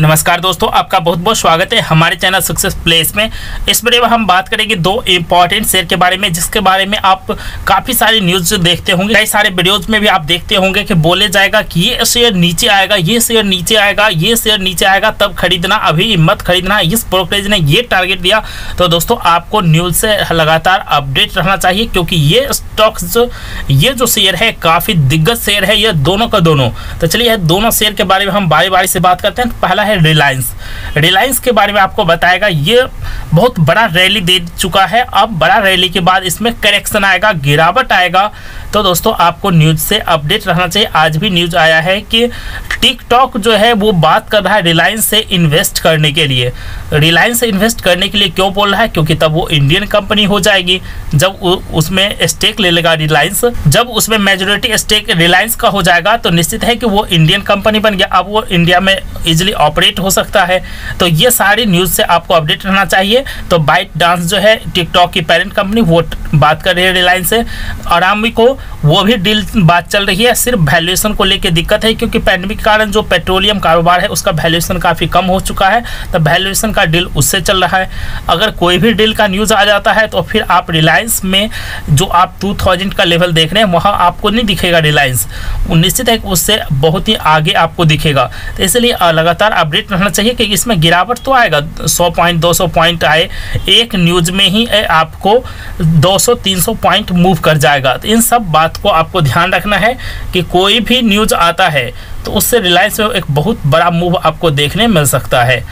नमस्कार दोस्तों, आपका बहुत बहुत स्वागत है हमारे चैनल सक्सेस प्लेस में। इस वीडियो में हम बात करेंगे दो इम्पॉर्टेंट शेयर के बारे में, जिसके बारे में आप काफ़ी सारी न्यूज़ देखते होंगे, कई सारे वीडियोज़ में भी आप देखते होंगे कि बोले जाएगा कि ये शेयर नीचे आएगा, ये शेयर नीचे आएगा, ये शेयर नीचे आएगा, तब खरीदना, अभी मत खरीदना। इस ब्रोकरेज ने ये टारगेट दिया। तो दोस्तों, आपको न्यूज़ से लगातार अपडेट रहना चाहिए, क्योंकि ये स्टॉक्स, ये जो शेयर है काफ़ी दिग्गज शेयर है, ये दोनों का दोनों। तो चलिए दोनों शेयर के बारे में हम बारी बारी से बात करते हैं। पहला है रिलायंस के बारे में आपको बताएगा। ये बहुत बड़ा रैली दे चुका है, अब बड़ा रैली के बाद इसमें करेक्शन आएगा, गिरावट आएगा। तो दोस्तों, आपको न्यूज़ से अपडेट रहना चाहिए। आज भी न्यूज़ आया है कि टिकटॉक जो है वो बात कर रहा है रिलायंस से इन्वेस्ट करने के लिए। रिलायंस से इन्वेस्ट करने के लिए क्यों बोल रहा है? क्योंकि तब वो इंडियन कंपनी हो जाएगी। जब उसमें स्टेक ले लेगा रिलायंस, जब उसमें मेजोरिटी स्टेक रिलायंस का हो जाएगा, तो निश्चित है कि वो इंडियन कंपनी बन गया। अब वो इंडिया में इजिली ऑपरेट हो सकता है। तो ये सारी न्यूज़ से आपको अपडेट रहना चाहिए। तो बाइट डांस जो है टिकटॉक की पेरेंट कंपनी, वो बात कर रही है रिलायंस से। आरामी को वो भी डील बात चल रही है। सिर्फ वैल्यूएशन को लेकर दिक्कत है, क्योंकि पैंडेमिक के कारण जो पेट्रोलियम कारोबार है उसका वैल्यूएशन काफ़ी कम हो चुका है। तो वैल्यूएशन का डील उससे चल रहा है। अगर कोई भी डील का न्यूज़ आ जाता है तो फिर आप रिलायंस में जो आप 2000 का लेवल देख रहे हैं वहाँ आपको नहीं दिखेगा रिलायंस, निश्चित है उससे बहुत ही आगे आपको दिखेगा। तो इसलिए लगातार अपडेट रहना चाहिए कि इसमें गिरावट तो आएगा, 100 पॉइंट 200 पॉइंट आए, एक न्यूज़ में ही आपको 200 300 पॉइंट मूव कर जाएगा। तो इन सब बात को आपको ध्यान रखना है कि कोई भी न्यूज़ आता है तो उससे रिलायंस में एक बहुत बड़ा मूव आपको देखने मिल सकता है।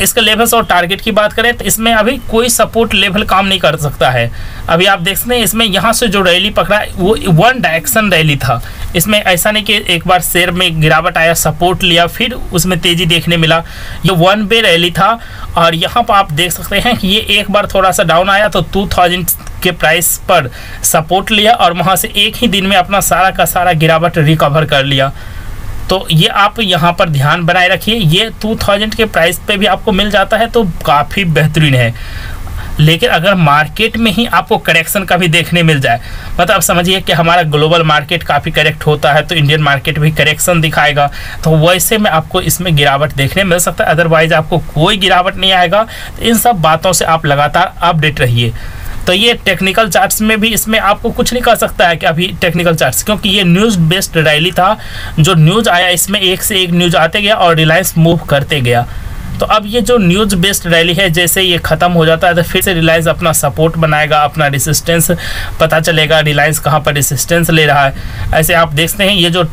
इसके लेवल्स और टारगेट की बात करें तो इसमें अभी कोई सपोर्ट लेवल काम नहीं कर सकता है। अभी आप देख सकते हैं इसमें यहाँ से जो रैली पकड़ा वो वन डायरेक्शन रैली था। इसमें ऐसा नहीं कि एक बार शेयर में गिरावट आया, सपोर्ट लिया, फिर उसमें तेज़ी देखने मिला। ये वन वे रैली था। और यहाँ पर आप देख सकते हैं कि ये एक बार थोड़ा सा डाउन आया तो 2000 के प्राइस पर सपोर्ट लिया और वहाँ से एक ही दिन में अपना सारा का सारा गिरावट रिकवर कर लिया। तो ये आप यहाँ पर ध्यान बनाए रखिए। ये 2000 के प्राइस पे भी आपको मिल जाता है तो काफ़ी बेहतरीन है। लेकिन अगर मार्केट में ही आपको करेक्शन का भी देखने मिल जाए, मतलब समझिए कि हमारा ग्लोबल मार्केट काफ़ी करेक्ट होता है तो इंडियन मार्केट भी करेक्शन दिखाएगा, तो वैसे में आपको इसमें गिरावट देखने मिल सकता है। अदरवाइज आपको कोई गिरावट नहीं आएगा। तो इन सब बातों से आप लगातार अपडेट रहिए। तो ये टेक्निकल चार्ट्स में भी इसमें आपको कुछ नहीं कर सकता है कि अभी टेक्निकल चार्ट्स, क्योंकि ये न्यूज़ बेस्ड रैली था। जो न्यूज़ आया इसमें एक से एक न्यूज़ आते गया और रिलायंस मूव करते गया। तो अब ये जो न्यूज़ बेस्ड रैली है, जैसे ये ख़त्म हो जाता है तो फिर से रिलायंस अपना सपोर्ट बनाएगा, अपना रेसिस्टेंस पता चलेगा रिलायंस कहाँ पर रेसिस्टेंस ले रहा है। ऐसे आप देखते हैं ये जो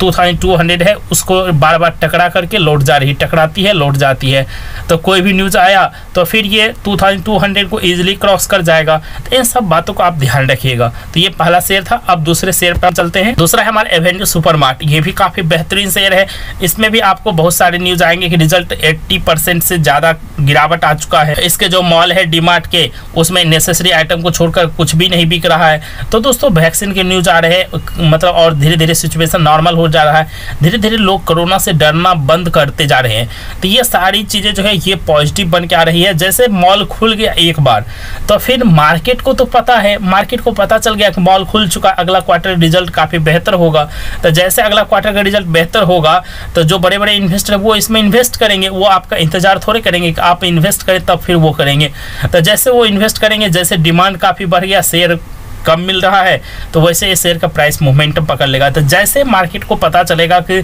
2200 है उसको बार बार टकरा करके लौट जा रही, टकराती है लौट जाती है। तो कोई भी न्यूज़ आया तो फिर ये 2200 को ईजिली क्रॉस कर जाएगा। तो इन सब बातों को आप ध्यान रखिएगा। तो ये पहला शेयर था। अब दूसरे शेयर पर चलते हैं। दूसरा है हमारा एवेन्यू सुपरमार्ट। ये भी काफ़ी बेहतरीन शेयर है। इसमें भी आपको बहुत सारे न्यूज़ आएंगे कि रिजल्ट 80% से ज़्यादा गिरावट आ चुका है। इसके जो मॉल है डी-मार्ट के, उसमें नेसेसरी आइटम को छोड़कर कुछ भी नहीं बिक रहा है। तो दोस्तों, वैक्सीन के न्यूज़ आ रहे हैं, मतलब और धीरे धीरे सिचुएशन नॉर्मल हो जा रहा है। धीरे धीरे लोग कोरोना से डरना बंद करते जा रहे हैं। तो ये सारी चीज़ें जो है ये पॉजिटिव बन के आ रही है। जैसे मॉल खुल गया एक बार तो फिर मार्केट को तो पता है, मार्केट को पता चल गया कि मॉल खुल चुका, अगला क्वार्टर रिजल्ट काफ़ी बेहतर होगा। तो जैसे अगला क्वार्टर का रिजल्ट बेहतर होगा तो जो बड़े बड़े इन्वेस्टर वो इसमें इन्वेस्ट करेंगे। वो आपका इंतजार थोड़े करेंगे कि आप इन्वेस्ट करें तब फिर वो करेंगे। तो जैसे वो इन्वेस्ट करेंगे, जैसे डिमांड काफ़ी बढ़ गया, शेयर कम मिल रहा है, तो वैसे ये शेयर का प्राइस मोमेंटम पकड़ लेगा। तो जैसे मार्केट को पता चलेगा कि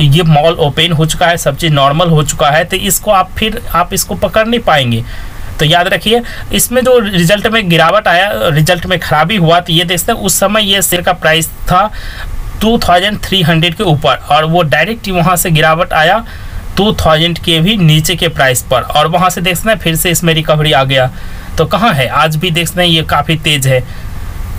ये मॉल ओपन हो चुका है, सब चीज़ नॉर्मल हो चुका है, तो इसको आप इसको पकड़ नहीं पाएंगे। तो याद रखिए, इसमें जो रिजल्ट में गिरावट आया, रिजल्ट में खराबी हुआ, तो ये देखते हैं उस समय ये शेयर का प्राइस था 2300 के ऊपर और वो डायरेक्ट वहाँ से गिरावट आया 2000 के भी नीचे के प्राइस पर, और वहाँ से देखते हैं फिर से इसमें रिकवरी आ गया। तो कहाँ है आज भी देखते हैं ये काफ़ी तेज़ है।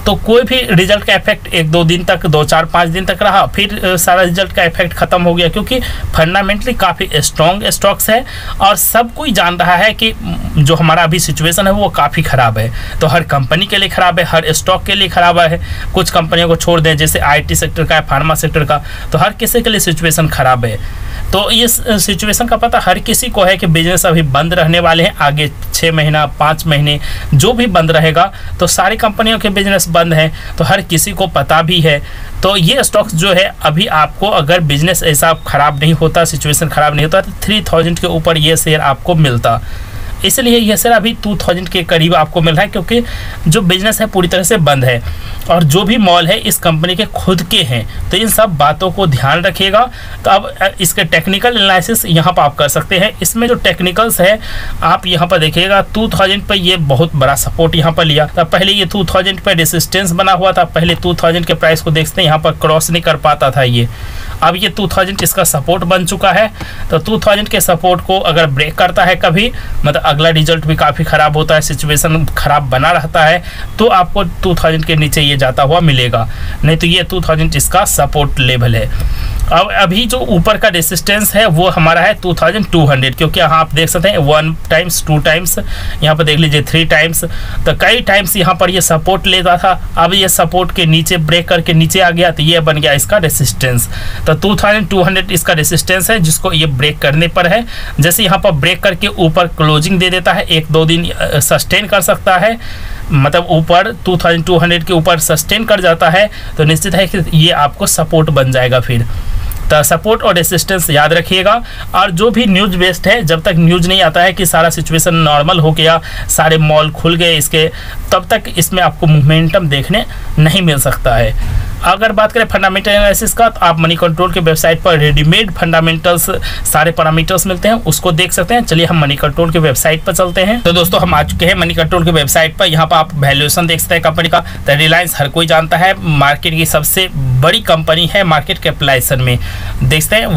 तो कोई भी रिजल्ट का इफेक्ट एक दो दिन तक, 2 4 5 दिन तक रहा, फिर सारा रिजल्ट का इफेक्ट ख़त्म हो गया, क्योंकि फंडामेंटली काफ़ी स्ट्रॉन्ग स्टॉक्स है और सब कोई जान रहा है कि जो हमारा अभी सिचुएशन है वो काफ़ी ख़राब है। तो हर कंपनी के लिए ख़राब है, हर स्टॉक के लिए ख़राब है। कुछ कंपनियों को छोड़ दें जैसे IT सेक्टर का है, फार्मा सेक्टर का, तो हर किसी के लिए सिचुएसन ख़राब है। तो ये सिचुएशन का पता हर किसी को है कि बिजनेस अभी बंद रहने वाले हैं, आगे 6 महीना 5 महीने जो भी बंद रहेगा, तो सारी कंपनियों के बिजनेस बंद हैं, तो हर किसी को पता भी है। तो ये स्टॉक्स जो है अभी आपको, अगर बिजनेस ऐसा ख़राब नहीं होता, सिचुएशन ख़राब नहीं होता, तो 3000 के ऊपर ये शेयर आपको मिलता। इसलिए ये शेयर अभी 2000 के करीब आपको मिल रहा है, क्योंकि जो बिज़नेस है पूरी तरह से बंद है और जो भी मॉल है इस कंपनी के खुद के हैं। तो इन सब बातों को ध्यान रखिएगा। तो अब इसके टेक्निकल एनालिसिस यहाँ पर आप कर सकते हैं। इसमें जो टेक्निकल्स है आप यहाँ पर देखिएगा, 2000 पर ये बहुत बड़ा सपोर्ट यहाँ पर लिया था, पहले ये 2000 पर रेसिस्टेंस बना हुआ था, पहले 2000 के प्राइस को देखते हैं यहाँ पर क्रॉस नहीं कर पाता था ये, अब ये 2000 इसका सपोर्ट बन चुका है। तो 2000 के सपोर्ट को अगर ब्रेक करता है कभी, मतलब अगला रिजल्ट भी काफ़ी ख़राब होता है, सिचुएशन ख़राब बना रहता है, तो आपको 2000 के नीचे ये जाता हुआ मिलेगा, नहीं तो ये 2000 इसका सपोर्ट लेवल है। अब अभी जो ऊपर का रेसिस्टेंस है वो हमारा है 2200, क्योंकि यहाँ आप देख सकते हैं 1 टाइम्स 2 टाइम्स, यहाँ पर देख लीजिए 3 टाइम्स, तो कई टाइम्स यहाँ पर ये सपोर्ट लेता था। अब ये सपोर्ट के नीचे ब्रेक करके नीचे आ गया, तो ये बन गया इसका रेसिस्टेंस। तो 2200 इसका रेसिस्टेंस है जिसको ये ब्रेक करने पर है। जैसे यहाँ पर ब्रेक करके ऊपर क्लोजिंग दे देता है, 1-2 दिन सस्टेन कर सकता है, मतलब ऊपर 2200 के ऊपर सस्टेन कर जाता है, तो निश्चित है कि ये आपको सपोर्ट बन जाएगा फिर। तो सपोर्ट और रेसिस्टेंस याद रखिएगा। और जो भी न्यूज़ बेस्ड है, जब तक न्यूज़ नहीं आता है कि सारा सिचुएशन नॉर्मल हो गया, सारे मॉल खुल गए इसके, तब तक इसमें आपको मोमेंटम देखने नहीं मिल सकता है। अगर बात करें फंडामेंटल एनालिसिस का, तो आप मनी कंट्रोल के वेबसाइट पर रेडीमेड फंडामेंटल्स सारे पैरामीटर्स मिलते हैं, उसको देख सकते हैं। चलिए हम मनी कंट्रोल के वेबसाइट पर चलते हैं। तो दोस्तों हम आ चुके हैं मनी कंट्रोल के वेबसाइट पर। यहाँ पर आप वैल्यूएशन देख सकते हैं कंपनी का। तो रिलायंस हर कोई जानता है, मार्केट की सबसे बड़ी कंपनी है। मार्केट कैपिटलाइजेशन में देखते हैं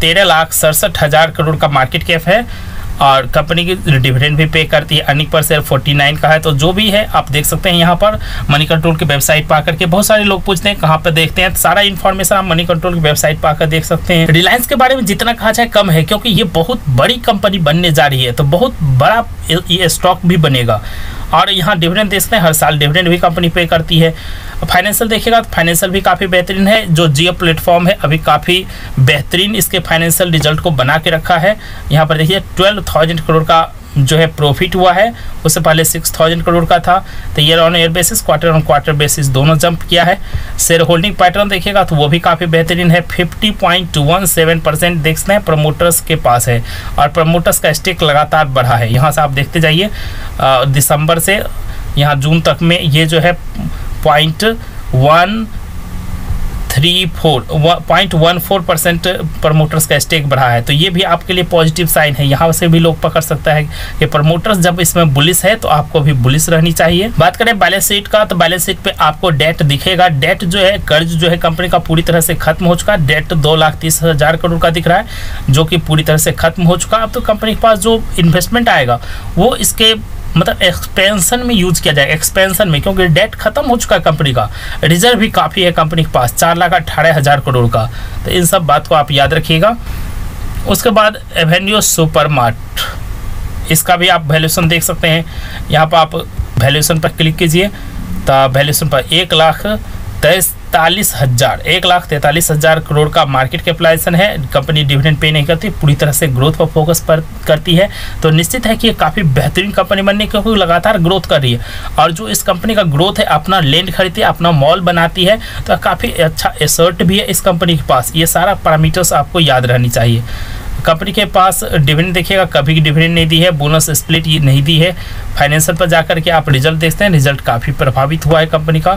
13,67,000 करोड़ का मार्केट कैप है, और कंपनी की डिविडेंड भी पे करती है। अर्निंग पर शेयर 49 का है। तो जो भी है आप देख सकते हैं यहाँ पर मनी कंट्रोल की वेबसाइट पर आकर के। बहुत सारे लोग पूछते हैं कहाँ पर देखते हैं, सारा इन्फॉर्मेशन आप मनी कंट्रोल की वेबसाइट पर आकर देख सकते हैं। रिलायंस के बारे में जितना कहा जाए कम है, क्योंकि ये बहुत बड़ी कंपनी बनने जा रही है, तो बहुत बड़ा ये स्टॉक भी बनेगा। और यहाँ डिविडेंड देखते हैं, हर साल डिविडेंड भी कंपनी पे करती है। फाइनेंशियल देखिएगा तो फाइनेंशियल भी काफ़ी बेहतरीन है। जो जियो प्लेटफॉर्म है अभी काफ़ी बेहतरीन इसके फाइनेंशियल रिजल्ट को बना के रखा है। यहाँ पर देखिए 12,000 करोड़ का जो है प्रॉफिट हुआ है, उससे पहले 6,000 करोड़ का था। तो year on year basis, quarter on quarter basis दोनों जंप किया है। शेयर होल्डिंग पैटर्न देखिएगा तो वो भी काफ़ी बेहतरीन है, 50.17% देखते हैं प्रमोटर्स के पास है, और प्रमोटर्स का स्टेक लगातार बढ़ा है। यहाँ से आप देखते जाइए दिसंबर से यहाँ जून तक में ये जो है 0.14% प्रमोटर्स का स्टेक बढ़ा है। तो ये भी आपके लिए पॉजिटिव साइन है। यहाँ से भी लोग पकड़ सकता है कि प्रमोटर्स जब इसमें बुलिश है तो आपको भी बुलिश रहनी चाहिए। बात करें बैलेंस शीट का, तो बैलेंस शीट पे आपको डेट दिखेगा। डेट जो है, कर्ज जो है कंपनी का पूरी तरह से खत्म हो चुका है। डेट 2,30,000 करोड़ का दिख रहा है, जो कि पूरी तरह से खत्म हो चुका। अब तो कंपनी के पास जो इन्वेस्टमेंट आएगा वो इसके मतलब एक्सपेंशन में यूज़ किया जाए, एक्सपेंशन में, क्योंकि डेट खत्म हो चुका है कंपनी का। रिजर्व भी काफ़ी है कंपनी के पास, 4,18,000 करोड़ का। तो इन सब बात को आप याद रखिएगा। उसके बाद एवेन्यू सुपरमार्ट, इसका भी आप वैल्यूएशन देख सकते हैं। यहाँ पर आप वैल्यूएशन पर क्लिक कीजिए, तो वैल्यूएशन पर 1,43,000 करोड़ का मार्केट कैपिटलाइजेशन है। कंपनी डिविडेंड पे नहीं करती, पूरी तरह से ग्रोथ पर फोकस पर करती है। तो निश्चित है कि ये काफ़ी बेहतरीन कंपनी बनने की, क्योंकि लगातार ग्रोथ कर रही है। और जो इस कंपनी का ग्रोथ है, अपना लैंड खरीदती है, अपना मॉल बनाती है, तो काफ़ी अच्छा एसेट भी है इस कंपनी के पास। ये सारा पैरामीटर्स आपको याद रहनी चाहिए। कंपनी के पास डिविडेंड देखिएगा, कभी की डिविडेंड नहीं दी है, बोनस स्प्लिट ये नहीं दी है। फाइनेंशियल पर जाकर के आप रिजल्ट देखते हैं, रिजल्ट काफ़ी प्रभावित हुआ है कंपनी का।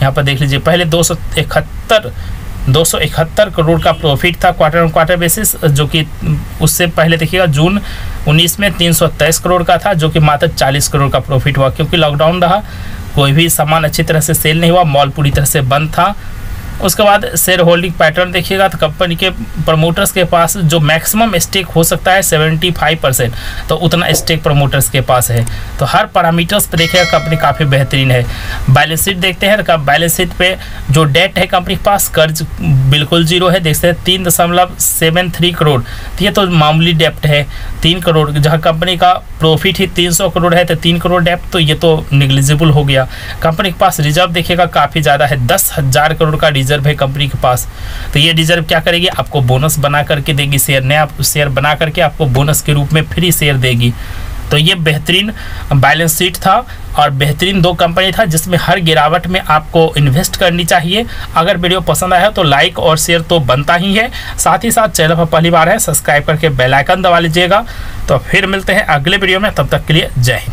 यहाँ पर देख लीजिए, पहले 271 करोड़ का प्रॉफिट था क्वार्टर ऑन क्वार्टर बेसिस, जो कि उससे पहले देखिएगा जून 19 में 323 करोड़ का था, जो कि मात्र 40 करोड़ का प्रॉफिट हुआ, क्योंकि लॉकडाउन रहा, कोई भी सामान अच्छी तरह से सेल नहीं हुआ, मॉल पूरी तरह से बंद था। उसके बाद शेयर होल्डिंग पैटर्न देखिएगा तो कंपनी के प्रमोटर्स के पास जो मैक्सिमम स्टेक हो सकता है 75%, तो उतना स्टेक प्रमोटर्स के पास है। तो हर पैरामीटर्स पर देखिएगा कंपनी काफ़ी बेहतरीन है। बैलेंस शीट देखते हैं तो बैलेंस शीट पे जो डेट है कंपनी के पास, कर्ज बिल्कुल जीरो है, देखते हैं 3.73 करोड़, ये तो मामूली डेप्ट है 3 करोड़। जहाँ कंपनी का प्रॉफिट ही 300 करोड़ है, तो 3 करोड़ डेप्ट, तो ये तो निगलिजिबल हो गया। कंपनी के पास रिजर्व देखिएगा काफ़ी ज़्यादा है, 10,000 करोड़ का रिजर्व है कंपनी के पास, तो ये रिजर्व क्या करेगी, आपको बोनस बना करके देगी, शेयर नया शेयर बना करके आपको बोनस के रूप में फ्री शेयर देगी। तो ये बेहतरीन बैलेंस शीट था और बेहतरीन दो कंपनी था जिसमें हर गिरावट में आपको इन्वेस्ट करनी चाहिए। अगर वीडियो पसंद आया तो लाइक और शेयर तो बनता ही है, साथ ही साथ चैनल पर पहली बार है सब्सक्राइब करके बेल आइकन दबा लीजिएगा। तो फिर मिलते हैं अगले वीडियो में, तब तक के लिए जय हिंद।